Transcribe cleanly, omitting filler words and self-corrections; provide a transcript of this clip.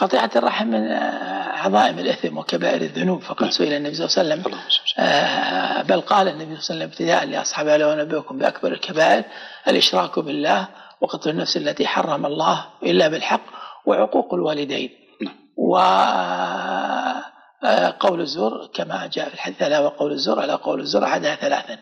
قطيعة الرحم من عظائم الإثم وكبائر الذنوب، فقد سئل النبي صلى الله عليه وسلم بل قال النبي صلى الله عليه وسلم ابتداء لأصحابه: ألا أنبئكم بأكبر الكبائر الإشراك بالله وقتل النفس التي حرم الله إلا بالحق وعقوق الوالدين وقول الزور كما جاء في الحديث: ألا وقول الزور، ألا قول الزور أحدها ثلاثا.